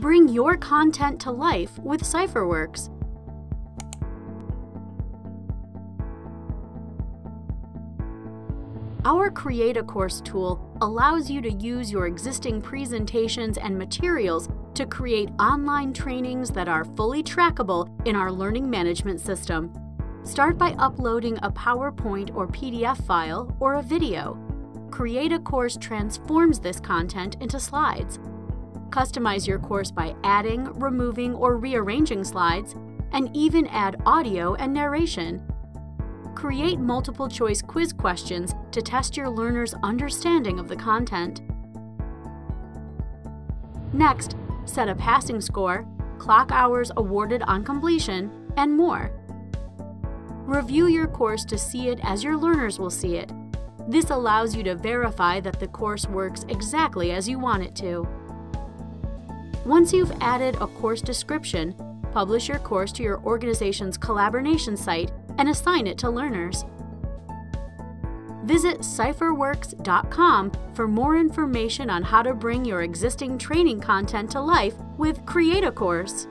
Bring your content to life with CypherWorx. Our Create-A-Course tool allows you to use your existing presentations and materials to create online trainings that are fully trackable in our learning management system. Start by uploading a PowerPoint or PDF file or a video. Create-A-Course transforms this content into slides. Customize your course by adding, removing, or rearranging slides, and even add audio and narration. Create multiple-choice quiz questions to test your learners' understanding of the content. Next, set a passing score, clock hours awarded on completion, and more. Review your course to see it as your learners will see it. This allows you to verify that the course works exactly as you want it to. Once you've added a course description, publish your course to your organization's collaboration site and assign it to learners. Visit cypherworx.com for more information on how to bring your existing training content to life with Create-A-Course.